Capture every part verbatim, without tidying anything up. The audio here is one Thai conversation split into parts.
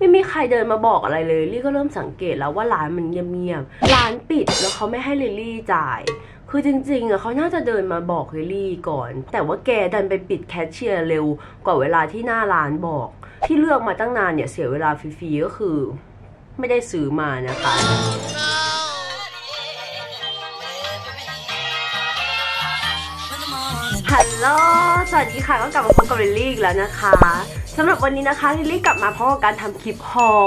ไม่มีใครเดินมาบอกอะไรเลยลี่ก็เริ่มสังเกตแล้วว่าร้านมันเงียบๆร้านปิดแล้วเขาไม่ให้ลิลลี่จ่ายคือจริงๆอะเขาน่าจะเดินมาบอกลิลลี่ก่อนแต่ว่าแกดันไปปิดแคชเชียร์เร็วกว่าเวลาที่หน้าร้านบอกที่เลือกมาตั้งนานเนี่ยเสียเวลาฟรีๆก็คือไม่ได้ซื้อมานะคะฮัลโหลสวัสดีค่ะก็กลับมาพบกับลิลลี่อีกแล้วนะคะสำหรับวันนี้นะคะลิลลี่กลับมาเพราะการทำคลิปฮอล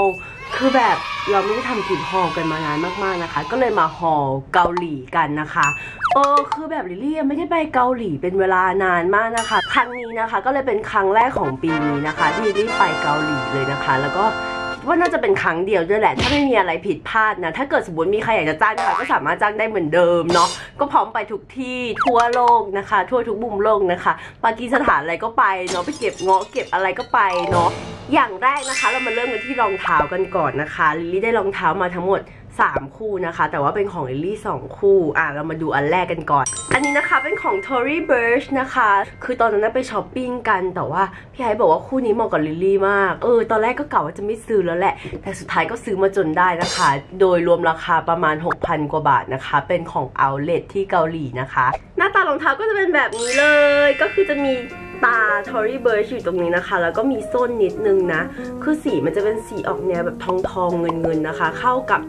คือแบบเราไม่ได้ทำคลิปฮอลกันมานานมากๆนะคะก็เลยมาฮอลเกาหลีกันนะคะเออคือแบบลิลลี่ไม่ได้ไปเกาหลีเป็นเวลานานมากนะคะครั้งนี้นะคะก็เลยเป็นครั้งแรกของปีนี้นะคะที่ลิลลี่ไปเกาหลีเลยนะคะแล้วก็ว่าน่าจะเป็นครั้งเดียวด้วยแหละถ้าไม่มีอะไรผิดพลาดนะถ้าเกิดสมมติมีใครอยากจะจ้างค่ะก็สามารถจ้างได้เหมือนเดิมเนาะก็พร้อมไปทุกที่ทั่วโลกนะคะทั่วทุกมุมโลกนะคะปากีสถานอะไรก็ไปเนาะไปเก็บเงาะเก็บอะไรก็ไปเนาะอย่างแรกนะคะเรามาเริ่มกันที่รองเท้ากันก่อนนะคะลิลลี่ได้รองเท้ามาทั้งหมดสามคู่นะคะแต่ว่าเป็นของลิลลี่สองคู่อ่ะเรามาดูอันแรกกันก่อนอันนี้นะคะเป็นของ Tory Burch นะคะคือตอนนั้นไปช้อปปิ้งกันแต่ว่าพี่ไอซ์บอกว่าคู่นี้เหมาะกับลิลลี่มากเออตอนแรกก็กะว่าจะไม่ซื้อแล้วแหละแต่สุดท้ายก็ซื้อมาจนได้นะคะโดยรวมราคาประมาณ หกพัน กว่าบาทนะคะเป็นของ Outlet ที่เกาหลีนะคะหน้าตารองเท้าก็จะเป็นแบบนี้เลยก็คือจะมีตา Tory Burch อยู่ตรงนี้นะคะแล้วก็มีส้นนิดนึงนะคือสีมันจะเป็นสีออกแนวแบบทองทองเงินเงินนะคะเข้ากับ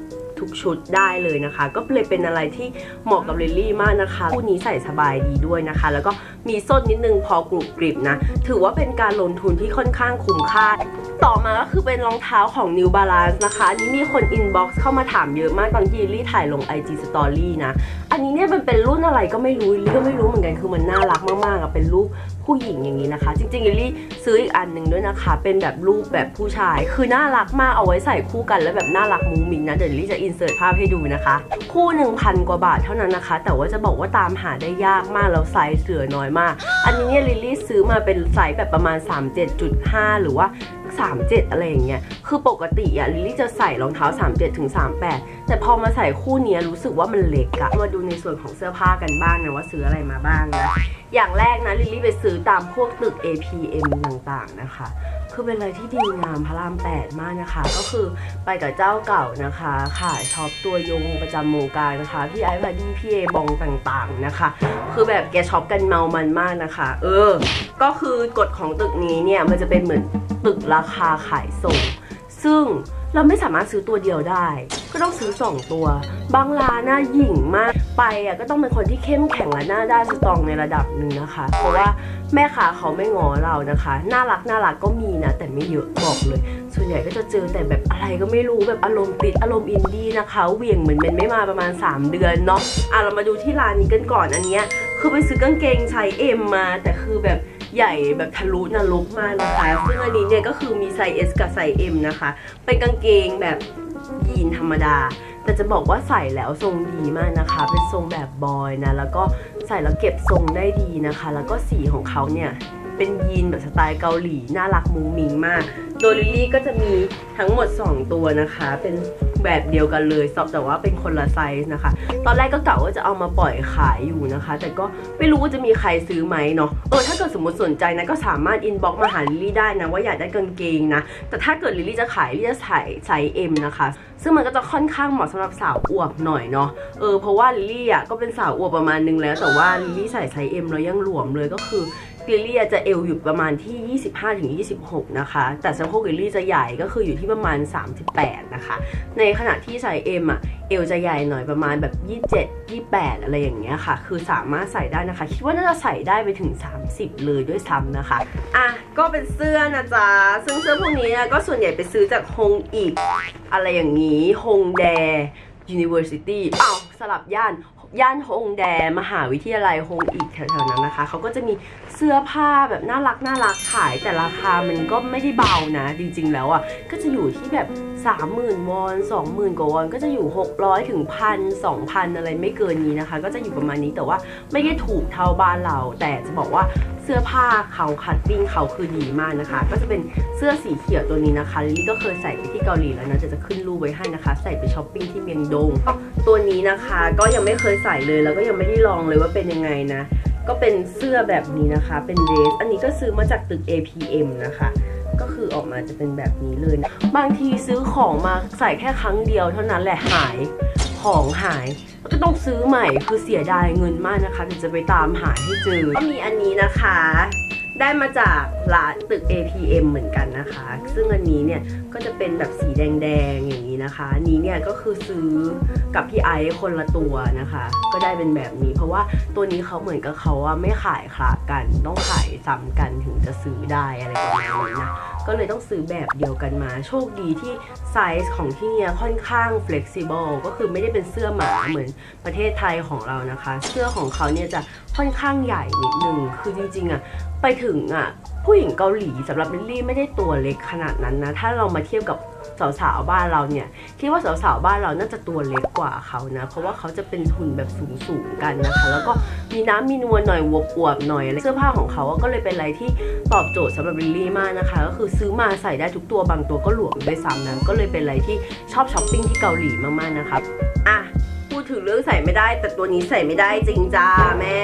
ทุกชุดได้เลยนะคะก็เลยเป็นอะไรที่เหมาะกับลิลลี่มากนะคะคู่นี้ใส่สบายดีด้วยนะคะแล้วก็มีส้นนิดนึงพอกรุบกริบนะถือว่าเป็นการลงทุนที่ค่อนข้างคุ้มค่าต่อมาก็คือเป็นรองเท้าของ New Balance นะคะอันนี้มีคน inbox เข้ามาถามเยอะมากตอนที่ลิลลี่ถ่ายลง ไอ จี Story นะอันนี้เนี่ยมันเป็นรุ่นอะไรก็ไม่รู้ลิลลี่ก็ไม่รู้เหมือนกันคือมันน่ารักมากๆอะเป็นรูปผู้หญิงอย่างนี้นะคะจริงๆลิลลี่ซื้ออีกอันหนึ่งด้วยนะคะเป็นแบบรูปแบบผู้ชายคือน่ารักมากเอาไว้ใส่คู่กันแล้วแบบน่ารักมุ้งมิ้งนะเดี๋ยวลิลลี่จะอินเสิร์ตภาพให้ดูนะคะคู่ หนึ่งพัน กว่าบาทเท่านั้นนะคะแต่ว่าจะบอกว่าตามหาได้ยากมากแล้วไซส์เหลือน้อยมากอันนี้เนี่ยลิลลี่ซื้อมาเป็นไซส์แบบประมาณ สามสิบเจ็ดจุดห้า หรือว่าสามสิบเจ็ดอะไรอย่างเงี้ยคือปกติอะลิลลี่จะใส่รองเท้า สามสิบเจ็ดถึงสามสิบแปด แต่พอมาใส่คู่นี้รู้สึกว่ามันเล็กอะมาดูในส่วนของเสื้อผ้ากันบ้างนะว่าซื้ออะไรมาบ้างนะอย่างแรกนะลิลลี่ไปซื้อตามพวกตึก เอ พี เอ็ม ต่างๆนะคะคือเป็นอะไรที่ดีงามพระรามแปดมากนะคะก็คือไปกับเจ้าเก่านะคะค่ะช็อปตัวยงประจำวงการนะคะพี่ไอซ์บาดี้พี่เอบองต่างๆนะคะคือแบบแกช็อปกันเมามันมากนะคะเออก็คือกฎของตึกนี้เนี่ยมันจะเป็นเหมือนตึกราคาขายส่งซึ่งเราไม่สามารถซื้อตัวเดียวได้ก็ต้องซื้อสองตัวบางร้านน่าหยิ่งมากไปอ่ะก็ต้องเป็นคนที่เข้มแข็งและน่าได้สตรองในระดับหนึ่งนะคะเพราะว่าแม่ค้าเขาไม่งอเรานะคะน่ารักน่ารักก็มีนะแต่ไม่เยอะบอกเลยส่วนใหญ่ก็จะเจอแต่แบบอะไรก็ไม่รู้แบบอารมณ์ติดอารมณ์อินดี้นะคะเวียงเหมือนมันไม่มาประมาณสามเดือนเนาะอ่ะเรามาดูที่ร้านนี้กันก่อนอันเนี้ยคือไปซื้อกางเกงไซส์ เอ็ม มาแต่คือแบบใหญ่แบบทะลุนรกมากนะคะซึ่งอันนี้เนี่ยก็คือมีไซส์ เอส กับไซส์ เอ็ม นะคะเป็นกางเกงแบบยีนธรรมดาแต่จะบอกว่าใส่แล้วทรงดีมากนะคะเป็นทรงแบบบอยนะแล้วก็ใส่แล้วเก็บทรงได้ดีนะคะแล้วก็สีของเขาเนี่ยเป็นยีนแบบสไตล์เกาหลีน่ารักมุ้งมิ้งมากโดยลิลลี่ก็จะมีทั้งหมดสองตัวนะคะเป็นแบบเดียวกันเลยแต่ว่าเป็นคนละไซส์นะคะตอนแรกก็กะว่าจะเอามาปล่อยขายอยู่นะคะแต่ก็ไม่รู้ว่าจะมีใครซื้อไหมเนาะเออถ้าเกิดสมมติสนใจนะก็สามารถอินบ็อกซ์มาหาลิลลี่ได้นะว่าอยากได้กางเกงนะแต่ถ้าเกิดลิลลี่จะขายลิลลี่จะขายไซส์ เอ็ม นะคะซึ่งมันก็จะค่อนข้างเหมาะสำหรับสาวอวบหน่อยเนาะเออเพราะว่าลิลลี่อ่ะก็เป็นสาวอวบประมาณนึงแล้วแต่ว่าลิลลี่ใส่ไซส์ เอ็ม แล้วยังหลวมเลยก็คือลิลลี่จะเอวอยู่ประมาณที่ ยี่สิบห้าถึงยี่สิบหก นะคะแต่สะโพกลิลลี่จะใหญ่ก็คืออยู่ที่ประมาณสามสิบแปดนะคะในขณะที่ไซส์ เอ็ม อ่ะเอวจะใหญ่หน่อยประมาณแบบยี่สิบเจ็ด ยี่สิบแปดอะไรอย่างเงี้ยค่ะคือสามารถใส่ได้นะคะคิดว่าน่าจะใส่ได้ไปถึงสามสิบเลยด้วยซ้ำนะคะอ่ะก็เป็นเสื้อนะจ๊ะซึ่งเสื้อพวกนี้ก็ส่วนใหญ่ไปซื้อจากฮงอิกอะไรอย่างงี้ฮงแด University อ้าวสลับย่านย่านฮงแดมหาวิทยาลัยฮงอิกแถวๆนั้นนะคะเขาก็จะมีเสื้อผ้าแบบน่ารักน่ารักขายแต่ราคามันก็ไม่ได้เบานะจริงๆแล้วอ่ะก็จะอยู่ที่แบบ สามหมื่น วอน สองหมื่น กว่าวอนก็จะอยู่ หกร้อยถึงพัน สองพัน อะไรไม่เกินนี้นะคะก็จะอยู่ประมาณนี้แต่ว่าไม่ได้ถูกเท่าบ้านเราแต่จะบอกว่าเสื้อผ้าเขาคัตติ้งเขาคือดีมากนะคะก็จะเป็นเสื้อสีเขียวตัวนี้นะคะลิลลี่ก็เคยใส่ไปที่เกาหลีแล้วนะจะจะขึ้นรูปไว้ให้นะคะใส่ไปช้อปปิ้งที่เมียงดงตัวนี้นะคะก็ยังไม่เคยใส่เลยแล้วก็ยังไม่ได้ลองเลยว่าเป็นยังไงนะก็เป็นเสื้อแบบนี้นะคะเป็นเดรสอันนี้ก็ซื้อมาจากตึก เอ พี เอ็ม นะคะ ก็คือออกมาจะเป็นแบบนี้เลยนะบางทีซื้อของมาใส่แค่ครั้งเดียวเท่านั้นแหละหายของหายก็ต้องซื้อใหม่คือเสียดายเงินมากนะคะถึงจะไปตามหาให้เจอก็มีอันนี้นะคะได้มาจากร้านตึก เอ พี เอ็ม เหมือนกันนะคะซึ่งอันนี้เนี่ยก็จะเป็นแบบสีแดงๆอย่างนี้นะคะอันนี้เนี่ยก็คือซื้อกับพี่ไอซ์คนละตัวนะคะก็ได้เป็นแบบนี้เพราะว่าตัวนี้เขาเหมือนกับเขาว่าไม่ขายคละกันต้องขายซ้ำกันถึงจะซื้อได้อะไรประมาณนี้นะก็เลยต้องซื้อแบบเดียวกันมาโชคดีที่ไซส์ของที่เนี่ยค่อนข้าง flexible ก็คือไม่ได้เป็นเสื้อหมาเหมือนประเทศไทยของเรานะคะเสื้อของเขาเนี่ยจะค่อนข้างใหญ่นิดนึงคือจริงๆอ่ะไปถึงอ่ะผู้หญิงเกาหลีสำหรับลิลลี่ไม่ได้ตัวเล็กขนาดนั้นนะถ้าเรามาเทียบกับสาวๆบ้านเราเนี่ยคิดว่าสาวๆบ้านเราน่าจะตัวเล็กกว่าเขานะเพราะว่าเขาจะเป็นหุ่นแบบสูงๆกันนะคะแล้วก็มีน้ำมีนวลหน่อยวบอวบหน่อยเสื้อผ้าของเขาก็เลยเป็นอะไรที่ตอบโจทย์สำหรับลิลลี่มากนะคะก็คือซื้อมาใส่ได้ทุกตัวบางตัวก็หลวมไปซ้ำนะก็เลยเป็นอะไรที่ชอบช้อปปิ้งที่เกาหลีมากๆนะคะอ่ะพูดถึงเรื่องใส่ไม่ได้แต่ตัวนี้ใส่ไม่ได้จริงจ้าแม่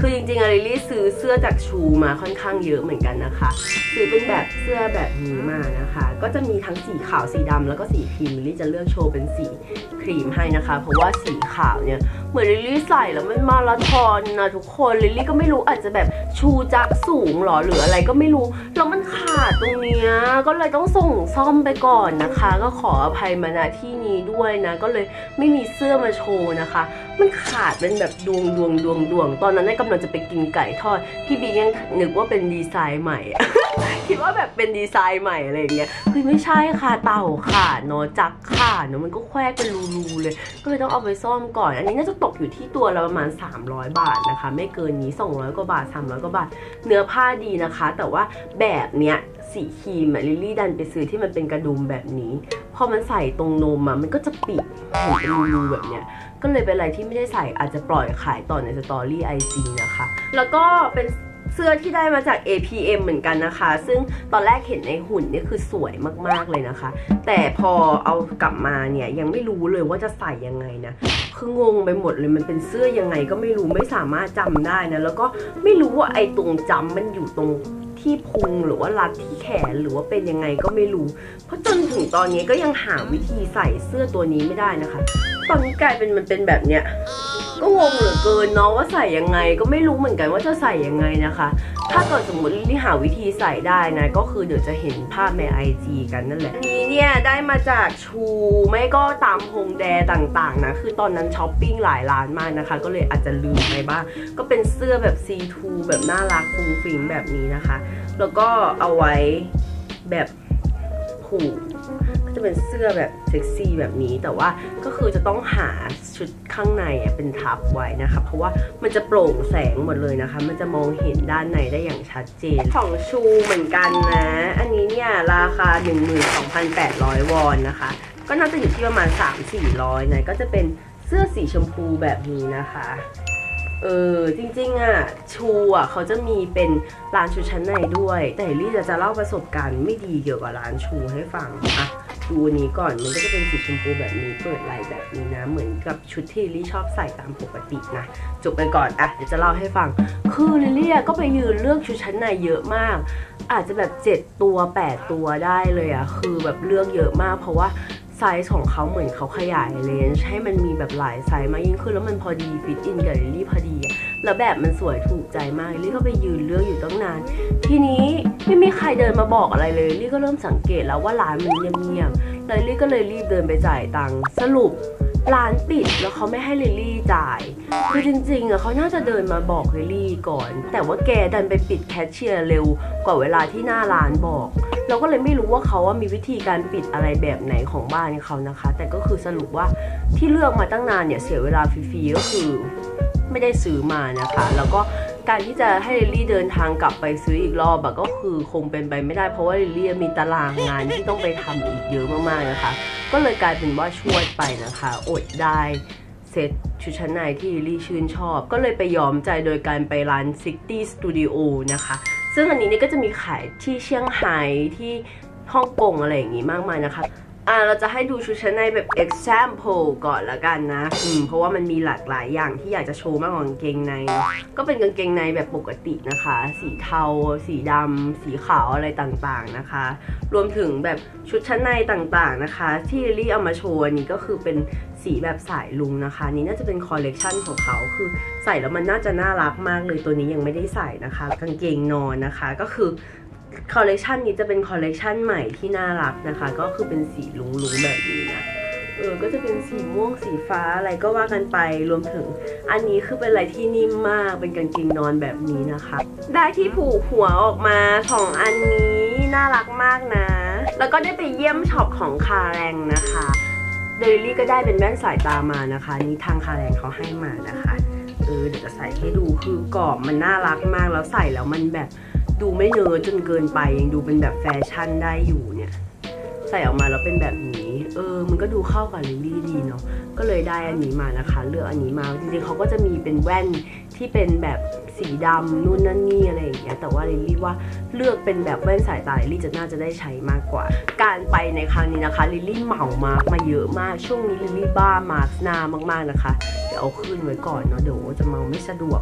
คือจริงๆลิลลี่ซื้อเสื้อจากชูมาค่อนข้างเยอะเหมือนกันนะคะซื้อเป็นแบบเสื้อแบบนี้มานะคะก็จะมีทั้งสีขาวสีดำแล้วก็สีครีมลิลลี่จะเลือกโชว์เป็นสีครีมให้นะคะเพราะว่าสีขาวเนี่ยเหมือนลิลลี่ใส่แล้วมันมาราธอนนะทุกคนลิลลี่ก็ไม่รู้อาจจะแบบชูจักสูงหรอหรืออะไรก็ไม่รู้แล้วมันขาดตรงเนี้ยก็เลยต้องส่งซ่อมไปก่อนนะคะก็ขออภัยมาณที่นี้ด้วยนะก็เลยไม่มีเสื้อมาโชว์นะคะมันขาดเป็นแบบดวงดวงดวงดวงตอนนั้นได้กำลังจะไปกินไก่ทอดพี่บียังนึกว่าเป็นดีไซน์ใหม่ คิดว่าแบบเป็นดีไซน์ใหม่อะไรอย่างเงี้ยคือไม่ใช่ค่ะเต่าขาดเนาะจักขาดเนาะมันก็แควเป็นรูๆเลยก็เลยต้องเอาไปซ่อมก่อนอันนี้น่าจะตกอยู่ที่ตัวเราประมาณสามร้อยบาทนะคะไม่เกินนี้สองร้อยกว่าบาทสามร้อยกว่าบาทเนื้อผ้าดีนะคะแต่ว่าแบบเนี้ยสีครีมอะลิลลี่ดันไปซื้อที่มันเป็นกระดุมแบบนี้พอมันใส่ตรงนมอะมันก็จะปิดหูเป็นรูแบบเนี้ยก็เลยเป็นอะไรที่ไม่ได้ใส่อาจจะปล่อยขายต่อในสตอรี่ไอจีนะคะแล้วก็เป็นเสื้อที่ได้มาจาก เอ พี เอ็ม เหมือนกันนะคะซึ่งตอนแรกเห็นในหุ่นนี่คือสวยมากๆเลยนะคะแต่พอเอากลับมาเนี่ยยังไม่รู้เลยว่าจะใส่ยังไงนะคืองงไปหมดเลยมันเป็นเสื้อยังไงก็ไม่รู้ไม่สามารถจำได้นะแล้วก็ไม่รู้ว่าไอ้ตรงจำมันอยู่ตรงที่พุงหรือว่ารัดที่แขนหรือว่าเป็นยังไงก็ไม่รู้เพราะจนถึงตอนนี้ก็ยังหาวิธีใส่เสื้อตัวนี้ไม่ได้นะคะตอนนี้กลายเป็นมันเป็นแบบเนี้ยก็งงเหลือเกินเนาะว่าใส่ยังไงก็ไม่รู้เหมือนกันว่าจะใส่ยังไงนะคะถ้าเกิดสมมติที่หาวิธีใส่ได้นะก็คือเดี๋ยวจะเห็นภาพใน ไอ จี กันนั่นแหละนี้เนี่ยได้มาจากชูไม่ก็ตามฮงแดต่างๆนะคือตอนนั้นช้อปปิ้งหลายร้านมากนะคะก็เลยอาจจะลืมไปบ้างก็เป็นเสื้อแบบซีทรูแบบน่ารักฟูฟิงแบบนี้นะคะแล้วก็เอาไว้แบบผูกก็จะเป็นเสื้อแบบเซ็กซี่แบบนี้แต่ว่าก็คือจะต้องหาชุดข้างในเป็นทับไว้นะคะเพราะว่ามันจะโปร่งแสงหมดเลยนะคะมันจะมองเห็นด้านในได้อย่างชัดเจนของชูเหมือนกันนะอันนี้เนี่ยราคา หนึ่งหมื่นสองพันแปดร้อย วอนนะคะก็น่าจะอยู่ที่ประมาณ สามถึงสี่ร้อย นะก็จะเป็นเสื้อสีชมพูแบบนี้นะคะเออจริงๆอ่ะชูอ่ะเขาจะมีเป็นร้านชุดชั้นในด้วยแต่ลี่จะจะเล่าประสบการณ์ไม่ดีเกี่ยวกับร้านชูให้ฟังอ่ะดูอันนี้ก่อนมันก็จะเป็นสีชมพูแบบนี้เปิดไหล่แบบนี้นะเหมือนกับชุดที่ลี่ชอบใส่ตามปกตินะจบไปก่อนอ่ะเดี๋ยวจะเล่าให้ฟังคือลี่ก็ไปยืนเลือกชุดชั้นในเยอะมากอาจจะแบบเจ็ดตัวแปดตัวได้เลยอ่ะคือแบบเลือกเยอะมากเพราะว่าไซส์ของเขาเหมือนเขาขยายเลนส์ให้มันมีแบบหลายไซส์มากยิ่งขึ้นแล้วมันพอดีฟิตอินกับลิลลี่พอดีแล้วแบบมันสวยถูกใจมากลิลลี่ก็ไปยืนเลือกอยู่ตั้งนานทีนี้ไม่มีใครเดินมาบอกอะไรเลยลิลลี่ก็เริ่มสังเกตแล้วว่าร้านมันเงียบๆเลยลิลลี่ก็เลยรีบเดินไปจ่ายตังค์สรุปร้านปิดแล้วเขาไม่ให้ลิลลี่จ่ายคือจริงๆอะเขาน่าจะเดินมาบอกลิลลี่ก่อนแต่ว่าแกดันไปปิดแคชเชียร์เร็วกว่าเวลาที่หน้าร้านบอกเราก็เลยไม่รู้ว่าเขาว่ามีวิธีการปิดอะไรแบบไหนของบ้านเขานะคะแต่ก็คือสรุปว่าที่เลือกมาตั้งนานเนี่ยเสียเวลาฟรีๆก็คือไม่ได้ซื้อมานะคะแล้วก็การที่จะให้ลิลลี่เดินทางกลับไปซื้ออีกรอบก็คือคงเป็นไปไม่ได้เพราะว่าลิลลี่มีตารางงานที่ต้องไปทำอีกเยอะมากๆนะคะก็เลยกลายเป็นว่าช่วยไปนะคะอดได้เซ็ตชุดชั้นในที่ลิลลี่ชื่นชอบก็เลยไปยอมใจโดยการไปร้านซิตี้สตูดิโอนะคะซึ่งอันนี้เนี่ยก็จะมีขายที่เชียงไฮ้ที่ฮ่องกงอะไรอย่างงี้มากมายนะคะ อ่าเราจะให้ดูชุดชั้นในแบบ example ก่อนละกันนะอืมเพราะว่ามันมีหลากหลายอย่างที่อยากจะโชว์มากกว่ากางเกงในก็เป็นกางเกงในแบบปกตินะคะสีเทาสีดำสีขาวอะไรต่างๆนะคะรวมถึงแบบชุดชั้นในต่างๆนะคะที่ลิลลี่เอามาโชว์อันนี้ก็คือเป็นสีแบบสายลุงนะคะนี่น่าจะเป็นคอลเลกชันของเขาคือใส่แล้วมันน่าจะน่ารักมากเลยตัวนี้ยังไม่ได้ใส่นะคะกางเกงนอนนะคะก็คือคอลเลกชันนี้จะเป็นคอลเลกชันใหม่ที่น่ารักนะคะก็คือเป็นสีลุงๆแบบนี้นะเออก็จะเป็นสีม่วงสีฟ้าอะไรก็ว่ากันไปรวมถึงอันนี้คือเป็นอะไรที่นิ่มมากเป็นกางเกงนอนแบบนี้นะคะได้ที่ผูกหัวออกมาสองอันนี้น่ารักมากนะแล้วก็ได้ไปเยี่ยมช็อปของคาแรงนะคะเดลี่ก็ได้เป็นแว่นสายตามานะคะนี่ทางคาแรงเขาให้มานะคะเออเดี๋ยวจะใส่ให้ดูคือกรอบมันน่ารักมากแล้วใส่แล้วมันแบบดูไม่เนิร์ดจนเกินไปยังดูเป็นแบบแฟชั่นได้อยู่เนี่ยใส่ออกมาแล้วเป็นแบบนี้เออมันก็ดูเข้ากับลิลลี่ดีเนาะก็เลยได้อันนี้มานะคะเลือกอันนี้มาจริงๆเขาก็จะมีเป็นแว่นที่เป็นแบบสีดำนู่นนั่นนี่อะไรอย่างเงี้ยแต่ว่าลิลลี่ว่าเลือกเป็นแบบแว่นสายตาลิลลี่จะน่าจะได้ใช้มากกว่าการไปในครั้งนี้นะคะลิลลี่เหมามาร์กมาเยอะมากช่วงนี้ลิลลี่บ้ามาร์กหน้ามากๆนะคะเดี๋ยวเอาขึ้นไว้ก่อนเนาะเดี๋ยวจะเมาไม่สะดวก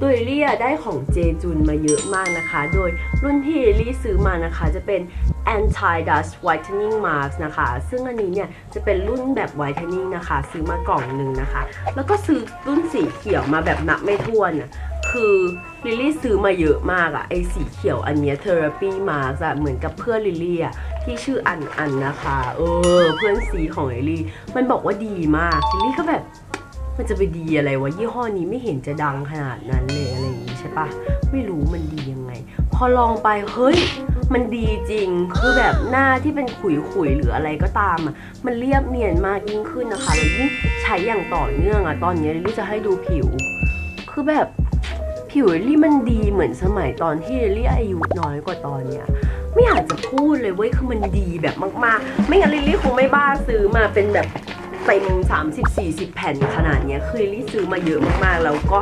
โดยลิลลี่ได้ของเจจุนมาเยอะมากนะคะโดยรุ่นที่ลิลลี่ซื้อมานะคะจะเป็น anti dust whitening mask นะคะซึ่งอันนี้เนี่ยจะเป็นรุ่นแบบ whitening นะคะซื้อมากล่องหนึ่งนะคะแล้วก็ซื้อรุ่นสีเขียวมาแบบนับไม่ถ้วนคือลิลลี่ซื้อมาเยอะมากอะไอสีเขียวอันเนี้ยเทอราปีมาสอะเหมือนกับเพื่อนลิลลี่อะที่ชื่ออันอันนะคะเออเพื่อนสีของลิลลี่มันบอกว่าดีมากลิลลี่ก็แบบมันจะไปดีอะไรวะยี่ห้อนี้ไม่เห็นจะดังขนาดนั้นเลยอะไรอย่างนี้ใช่ปะไม่รู้มันดียังไงพอลองไปเฮ้ยมันดีจริงคือแบบหน้าที่เป็นขุยๆหรืออะไรก็ตามอ่ะมันเรียบเนียนมากยิ่งขึ้นนะคะแล้วยิ่งใช้อย่างต่อเนื่องอ่ะตอนนี้ลิลลี่จะให้ดูผิวคือแบบผิวลิลลี่มันดีเหมือนสมัยตอนที่ลิลลี่อายุน้อยกว่าตอนเนี้ยไม่อยากจะพูดเลยเว้ยคือมันดีแบบมากๆไม่งั้นลิลลี่คงไม่บ้าซื้อมาเป็นแบบเต็ม สามสิบถึงสี่สิบ แผ่นขนาดนี้คือลิลลี่ซื้อมาเยอะมากๆแล้วก็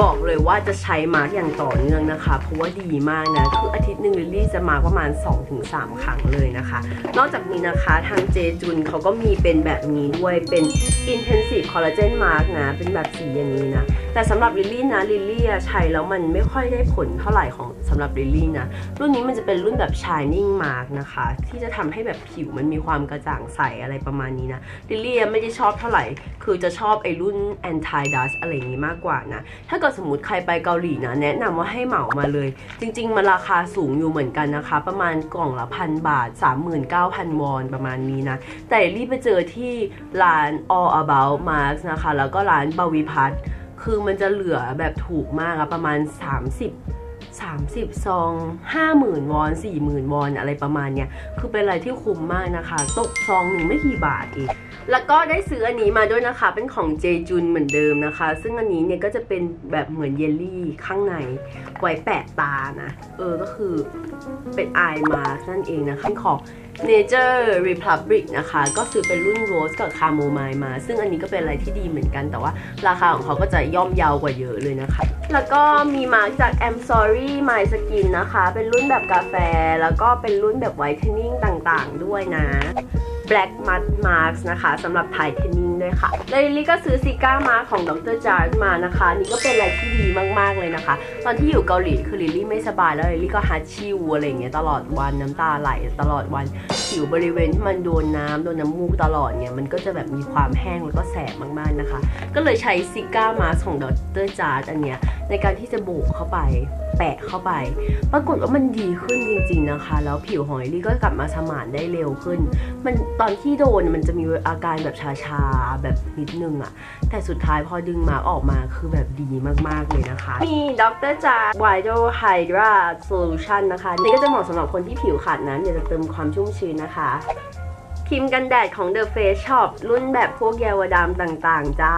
บอกเลยว่าจะใช้มาร์กอย่างต่อเนื่องนะคะเพราะว่าดีมากนะคืออาทิตย์หนึ่งลิลลี่จะมาประมาณ สองถึงสาม ครั้งเลยนะคะนอกจากนี้นะคะทางเจจุนเขาก็มีเป็นแบบนี้ด้วยเป็น intensive collagen mask นะเป็นแบบสีอย่างนี้นะแต่สำหรับลิลลี่นะลิลลี่ใช้แล้วมันไม่ค่อยได้ผลเท่าไหร่ของสำหรับลิลลี่นะรุ่นนี้มันจะเป็นรุ่นแบบ shining mask นะคะที่จะทำให้แบบผิวมันมีความกระจ่างใสอะไรประมาณนี้นะลิลลี่ไม่ได้ชอบเท่าไหร่คือจะชอบไอ้รุ่น anti dust อะไรอย่างนี้มากกว่านะถ้าเกิดสมมติใครไปเกาหลีนะแนะนำว่าให้เหมามาเลยจริงๆมันราคาสูงอยู่เหมือนกันนะคะประมาณกล่องละพันบาท สามหมื่นเก้าพัน วอนประมาณนี้นะแต่รีบไปเจอที่ร้าน all about mask นะคะแล้วก็ร้านบวิพัฒน์คือมันจะเหลือแบบถูกมากประมาณสามสิบ สามสิบ ซอง ห้าหมื่น วอน สี่หมื่น วอนอะไรประมาณเนี้ยคือเป็นอะไรที่คุ้มมากนะคะตกซองหนึ่งไม่กี่บาทเองแล้วก็ได้ซื้ออันนี้มาด้วยนะคะเป็นของเจจุนเหมือนเดิมนะคะซึ่งอันนี้เนี่ยก็จะเป็นแบบเหมือนเยลลี่ข้างในไว้แปะตานะเออก็คือเป็น eye mask นั่นเองนะของ Nature Republic นะคะก็ซื้อเป็นรุ่น Rose กับ Chamomile มาซึ่งอันนี้ก็เป็นอะไรที่ดีเหมือนกันแต่ว่าราคาของเขาก็จะย่อมเยาวกว่าเยอะเลยนะคะแล้วก็มีมาร์กจาก I'm Sorry My Skin นะคะเป็นรุ่นแบบกาแฟแล้วก็เป็นรุ่นแบบ Whitening ต่างๆด้วยนะBlack Matte Mask นะคะสำหรับไทเทเนียมด้วยค่ะแล้วลิลลี่ก็ซื้อซิก้ามาของดร.จาร์ดมานะคะนี่ก็เป็นอะไรที่ดีมากๆเลยนะคะตอนที่อยู่เกาหลีคือลิลลี่ไม่สบายแล้วลิลลี่ก็ฮัตชิวอะไรอย่างเงี้ยตลอดวันน้ำตาไหลตลอดวันผิวบริเวณที่มันโดนน้ำโดนน้ำมูกตลอดเนี่ยมันก็จะแบบมีความแห้งแล้วก็แสบมากๆนะคะก็เลยใช้ซิก้ามาของดร.จาร์ดอันเนี้ยในการที่จะโบกเข้าไปแปะเข้าไปปรากฏว่ามันดีขึ้นจริงๆนะคะแล้วผิวของลิลลี่ก็กลับมาสมานได้เร็วขึ้นมันตอนที่โดนมันจะมีอาการแบบชาๆแบบนิดนึงอะแต่สุดท้ายพอดึงมาออกมาคือแบบดีมากๆเลยนะคะมีดร.จาร์ด Vital Hydra Solution นะคะนี่ก็จะเหมาะสำหรับคนที่ผิวขาดน้ำอยากจะเติมความชุ่มชื้นนะคะครีมกันแดดของ The Face Shop รุ่นแบบพวกเยาวดำต่างๆจ้า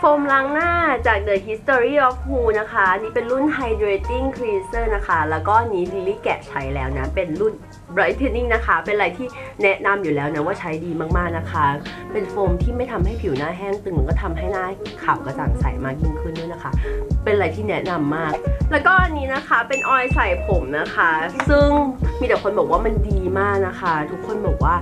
โฟมล้างหน้าจาก The History of Who นะคะนี่เป็นรุ่น Hydrating Cleanser นะคะแล้วก็นี้ลิลลี่แกะใช้แล้วนะเป็นรุ่น Brightening นะคะเป็นอะไรที่แนะนำอยู่แล้วนะว่าใช้ดีมากๆนะคะเป็นโฟมที่ไม่ทำให้ผิวหน้าแห้งตึงก็ทำให้หน้าขาวกระจ่างใสมากยิ่งขึ้นด้วยนะคะ เป็นอะไรที่แนะนำมากแล้วก็อันนี้นะคะเป็นออยล์ใส่ผมนะคะซึ่งมีแต่คนบอกว่ามันดีมากนะคะทุกคนบอกว่า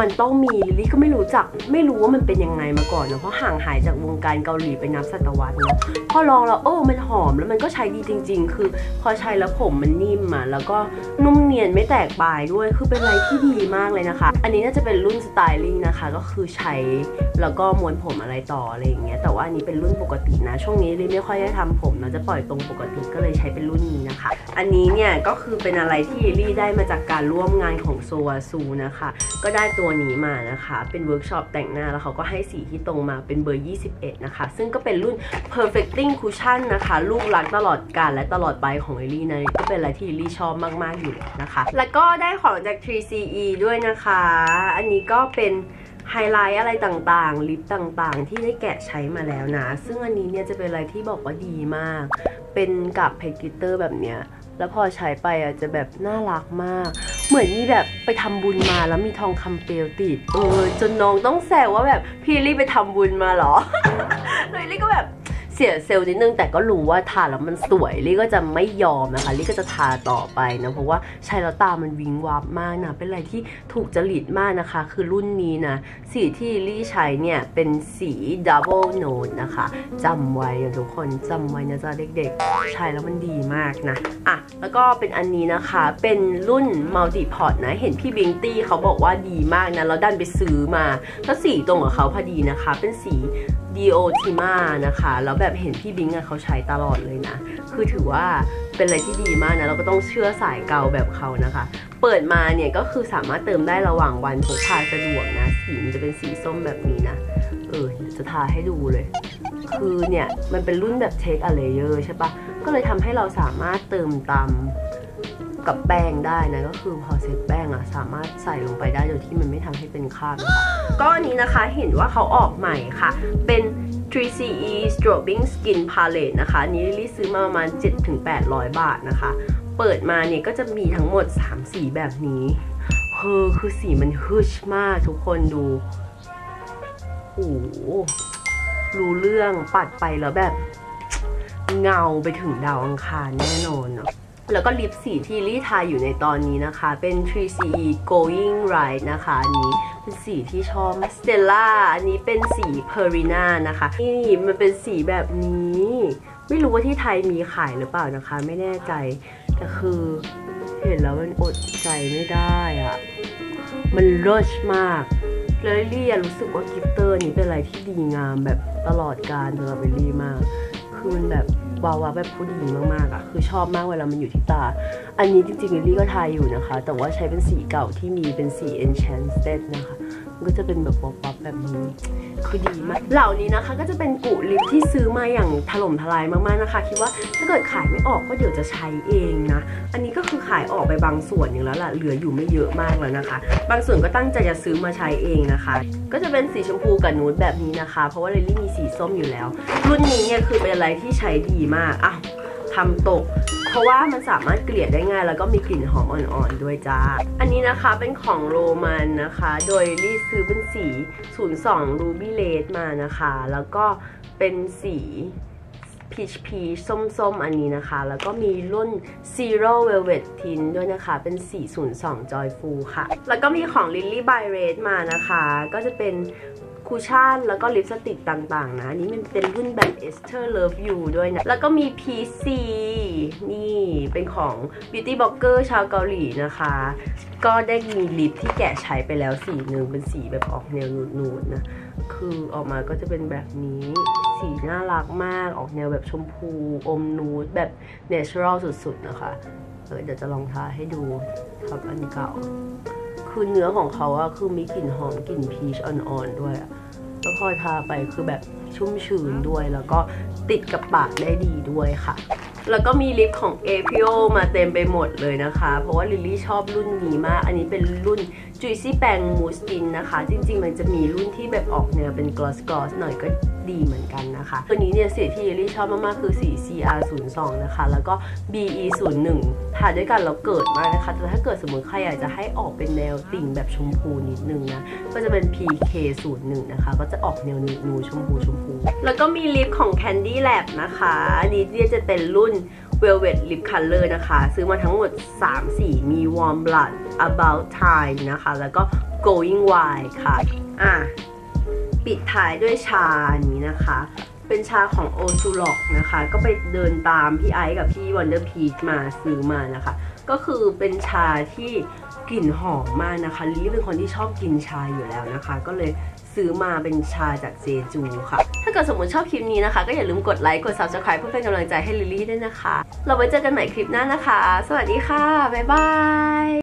มันต้องมีลิลลี่ก็ไม่รู้จักไม่รู้ว่ามันเป็นยังไงมาก่อนเนาะเพราะห่างหายจากวงการเกาหลีไปนับศตวรรษนะพอลองแล้วโอ้มันหอมแล้วมันก็ใช้ดีจริงๆคือพอใช้แล้วผมมันนิ่มอ่ะแล้วก็นุ่มเนียนไม่แตกปลายด้วยคือเป็นอะไรที่ดีมากเลยนะคะอันนี้น่าจะเป็นรุ่นสไตลิ่งนะคะก็คือใช้แล้วก็ม้วนผมอะไรต่ออะไรอย่างเงี้ยแต่ว่าอันนี้เป็นรุ่นปกตินะช่วงนี้ลิลลี่ไม่ค่อยได้ทำผมนะจะปล่อยตรงปกติก็เลยใช้เป็นรุ่นนี้นะคะอันนี้เนี่ยก็คือเป็นอะไรที่ลิลลี่ได้มาจากการร่วมงานของโซวาซูนะคะก็ได้ตัวนี้มานะคะเป็นเวิร์กช็อปแต่งหน้าแล้วเขาก็ให้สีที่ตรงมาเป็นเบอร์ยี่สิบเอ็ดนะคะซึ่งก็เป็นรุ่น perfecting cushion นะคะลูกรักตลอดกาลและตลอดไปของลิลลี่นะก็เป็นอะไรที่ลิลลี่ชอบมากๆอยู่นะคะแล้วก็ได้ของจาก ทรี ซี อี ด้วยนะคะอันนี้ก็เป็นไฮไลท์อะไรต่างๆลิปต่างๆที่ได้แกะใช้มาแล้วนะซึ่งอันนี้เนี่ยจะเป็นอะไรที่บอกว่าดีมากเป็นกับเพชรกลิตเตอร์แบบเนี้ยแล้วพอใช้ไปอ่ะจะแบบน่ารักมากเหมือนมีแบบไปทำบุญมาแล้วมีทองคำเปลวติดเออจนน้องต้องแซวว่าแบบพี่ลี่ไปทำบุญมาหรอ เลยลี่ก็แบบเสียเซลล์นิดนึงแต่ก็รู้ว่าทาแล้วมันสวยลี่ก็จะไม่ยอมนะคะลี่ก็จะทาต่อไปนะเพราะว่าใช้แล้วตามันวิงวับมากนะเป็นอะไรที่ถูกจริตมากนะคะคือรุ่นนี้นะสีที่ลี่ใช้เนี่ยเป็นสี Double Note นะคะจำไว้นะทุกคนจำไว้นะจ๊ะเด็กๆใช้แล้วมันดีมากนะอ่ะแล้วก็เป็นอันนี้นะคะเป็นรุ่น Multi Pot นะเห็นพี่บิงตี้เขาบอกว่าดีมากนะแล้วดันไปซื้อมาแล้วสีตรงกับเขาพอดีนะคะเป็นสีดีโอทิมานะคะแล้วแบบเห็นพี่บิงอะเขาใช้ตลอดเลยนะคือถือว่าเป็นอะไรที่ดีมากนะเราก็ต้องเชื่อสายเกาแบบเขานะคะเปิดมาเนี่ยก็คือสามารถเติมได้ระหว่างวันพกพาสะดวกนะสีมันจะเป็นสีส้มแบบนี้นะเออจะทาให้ดูเลยคือเนี่ยมันเป็นรุ่นแบบ take a layer ใช่ปะก็เลยทำให้เราสามารถเติมตามกับแป้งได้นะก็คือพอเสร็จแป้งอะสามารถใส่ลงไปได้โดยที่มันไม่ทำให้เป็นคราบนะคะก็อันนี้นะคะเห็นว่าเขาออกใหม่ค่ะเป็น ทรี ซี อี Strobing Skin Palette นะคะอันนี้ลิซื้อมาประมาณ เจ็ดถึงแปดร้อย บาทนะคะเปิดมาเนี่ยก็จะมีทั้งหมดสามสีแบบนี้เฮ้อคือสีมันฮึชมากทุกคนดูโอ้โหรู้เรื่องปัดไปแล้วแบบเงาไปถึงดาวอังคารแน่นอนเนาะแล้วก็ลิปสีที่ลี่ทาอยู่ในตอนนี้นะคะเป็น ทรี ซี อี Going Right นะคะอันนี้เป็นสีที่ชอบ Stella อันนี้เป็นสี Perina นะคะนี่มันเป็นสีแบบนี้ไม่รู้ว่าที่ไทยมีขายหรือเปล่านะคะไม่แน่ใจแต่คือเห็นแล้วมันอดใจไม่ได้อะมันเลิศมากเลยลี่รู้สึกว่ากิฟเตอร์นี้เป็นอะไรที่ดีงามแบบตลอดกาลสำหรับเบลลี่มากคือมันแบบวาวาแบบผู้ดีมากๆอะคือชอบมากเวลามันอยู่ที่ตาอันนี้จริงๆลิลลี่ก็ทายอยู่นะคะแต่ว่าใช้เป็นสีเก่าที่มีเป็นสี Enchanted นะคะก็จะเป็นแบบป๊อปแบบนี้คือดีมากเหล่านี้นะคะก็จะเป็นกุลิปที่ซื้อมาอย่างถล่มทลายมากๆนะคะคิดว่าถ้าเกิดขายไม่ออกก็เดี๋ยวจะใช้เองนะอันนี้ก็คือขายออกไปบางส่วนอย่างแล้วล่ะเหลืออยู่ไม่เยอะมากแล้วนะคะบางส่วนก็ตั้งใจจะซื้อมาใช้เองนะคะก็จะเป็นสีชมพูกับนูดแบบนี้นะคะเพราะว่าลิลลี่มีสีส้มอยู่แล้วรุ่นนี้เนี่ยคือเป็นอะไรที่ใช้ดีมากอ้าวทำตกเพราะว่ามันสามารถเกลี่ยได้ง่ายแล้วก็มีกลิ่นหอมอ่อนๆด้วยจ้าอันนี้นะคะเป็นของโรมันนะคะโดยลี่ซื้อเป็นสี ศูนย์สอง Ruby Red มานะคะแล้วก็เป็นสีพีชพีชส้มๆอันนี้นะคะแล้วก็มีรุ่น Zero Velvet Tint ด้วยนะคะเป็นสีศูนย์สอง Joyful ค่ะแล้วก็มีของ Lily by Red มานะคะก็จะเป็นคุชชั่นแล้วก็ลิปสติกต่างๆนะอันนี้มันเป็นรุ่นแบบ Esther Love You ด้วยนะแล้วก็มี พี ซี นี่เป็นของ Beauty Blogger ชาวเกาหลีนะคะก็ได้มีลิปที่แกะใช้ไปแล้วสีหนึ่งเป็นสีแบบออกแนวนูดๆนะคือออกมาก็จะเป็นแบบนี้สีน่ารักมากออกแนวแบบชมพูอมนูดแบบ Natural สุดๆนะคะเดี๋ยวจะลองทาให้ดูครับอันเก่าคือเนื้อของเขาอะคือมีกลิ่นหอมกลิ่นพีชอ่อนๆด้วยแล้วพอทาไปคือแบบชุ่มชื้นด้วยแล้วก็ติดกับปากได้ดีด้วยค่ะแล้วก็มีลิปของ เอ พี โอ มาเต็มไปหมดเลยนะคะเพราะว่าลิลลี่ชอบรุ่นนี้มากอันนี้เป็นรุ่น Juicy Bang Mousse Tint นะคะจริงๆมันจะมีรุ่นที่แบบออกแนวเป็น gloss gloss หน่อยก็ดีเหมือนกันนะคะตัวนี้เนี่ยสีที่ลิลลี่ชอบมากๆคือสี ซี อาร์ ศูนย์สอง นะคะแล้วก็ บี อี ศูนย์หนึ่ง ทาด้วยกันแล้วเกิดมากนะคะแต่ถ้าเกิดสมมติใครอยากจะให้ออกเป็นแนวติ่งแบบชมพูนิดนึงนะก็จะเป็น พี เค ศูนย์หนึ่ง นะคะก็จะออกแนวนูดชมพูชม แล้วก็มีลิปของ Candy Lab นะคะอันนี้เนี่ยจะเป็นรุ่น Velvet Lip Color นะคะซื้อมาทั้งหมดสามสีมี Warm Blood About Time นะคะแล้วก็ Going Wild ค่ะอ่ะปิดท้ายด้วยชานี้นะคะเป็นชาของโอซูล็อกนะคะก็ไปเดินตามพี่ไอซ์กับพี่วันเดอร์พีชมาซื้อมานะคะก็คือเป็นชาที่กลิ่นหอมมากนะคะลิเป็นคนที่ชอบกินชาอยู่แล้วนะคะก็เลยซื้อมาเป็นชาจากเจจูค่ะถ้าเกิดสมมติชอบคลิปนี้นะคะก็อย่าลืมกดไลค์กด ซับสไครบ์ เพื่อเป็นกำลังใจให้ลิลลี่ด้วยนะคะเราไว้เจอกันใหม่คลิปหน้านะคะสวัสดีค่ะบ๊ายบาย